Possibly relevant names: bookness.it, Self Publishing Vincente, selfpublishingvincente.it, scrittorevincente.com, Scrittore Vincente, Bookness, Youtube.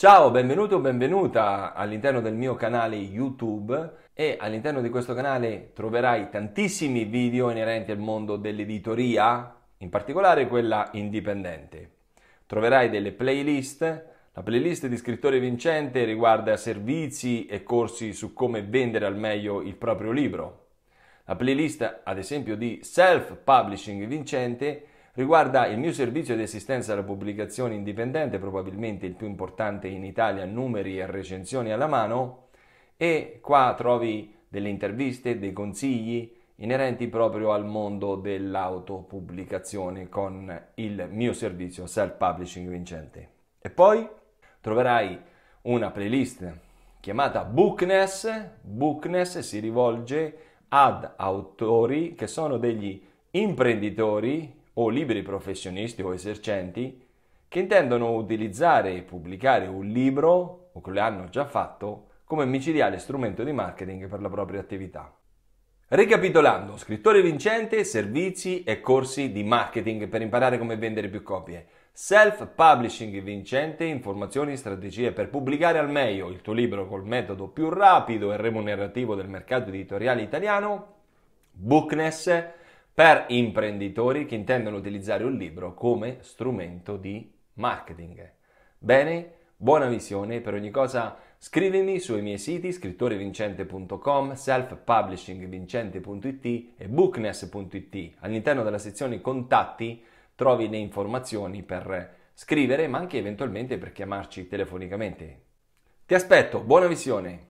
Ciao, benvenuto o benvenuta all'interno del mio canale YouTube, e all'interno di questo canale troverai tantissimi video inerenti al mondo dell'editoria, in particolare quella indipendente. Troverai delle playlist. La playlist di Scrittore Vincente riguarda servizi e corsi su come vendere al meglio il proprio libro. La playlist, ad esempio, di Self Publishing Vincente riguarda il mio servizio di assistenza alla pubblicazione indipendente, probabilmente il più importante in Italia, numeri e recensioni alla mano, e qua trovi delle interviste, dei consigli inerenti proprio al mondo dell'autopubblicazione con il mio servizio Self Publishing Vincente. E poi troverai una playlist chiamata Bookness. Bookness si rivolge ad autori che sono degli imprenditori o liberi professionisti o esercenti che intendono utilizzare e pubblicare un libro, o che lo hanno già fatto, come micidiale strumento di marketing per la propria attività. Ricapitolando, Scrittore Vincente, servizi e corsi di marketing per imparare come vendere più copie. Self Publishing Vincente, informazioni e strategie per pubblicare al meglio il tuo libro col metodo più rapido e remunerativo del mercato editoriale italiano. Bookness, per imprenditori che intendono utilizzare un libro come strumento di marketing. Bene, buona visione. Per ogni cosa scrivimi sui miei siti scrittorevincente.com, selfpublishingvincente.it e bookness.it. All'interno della sezione contatti trovi le informazioni per scrivere, ma anche eventualmente per chiamarci telefonicamente. Ti aspetto, buona visione!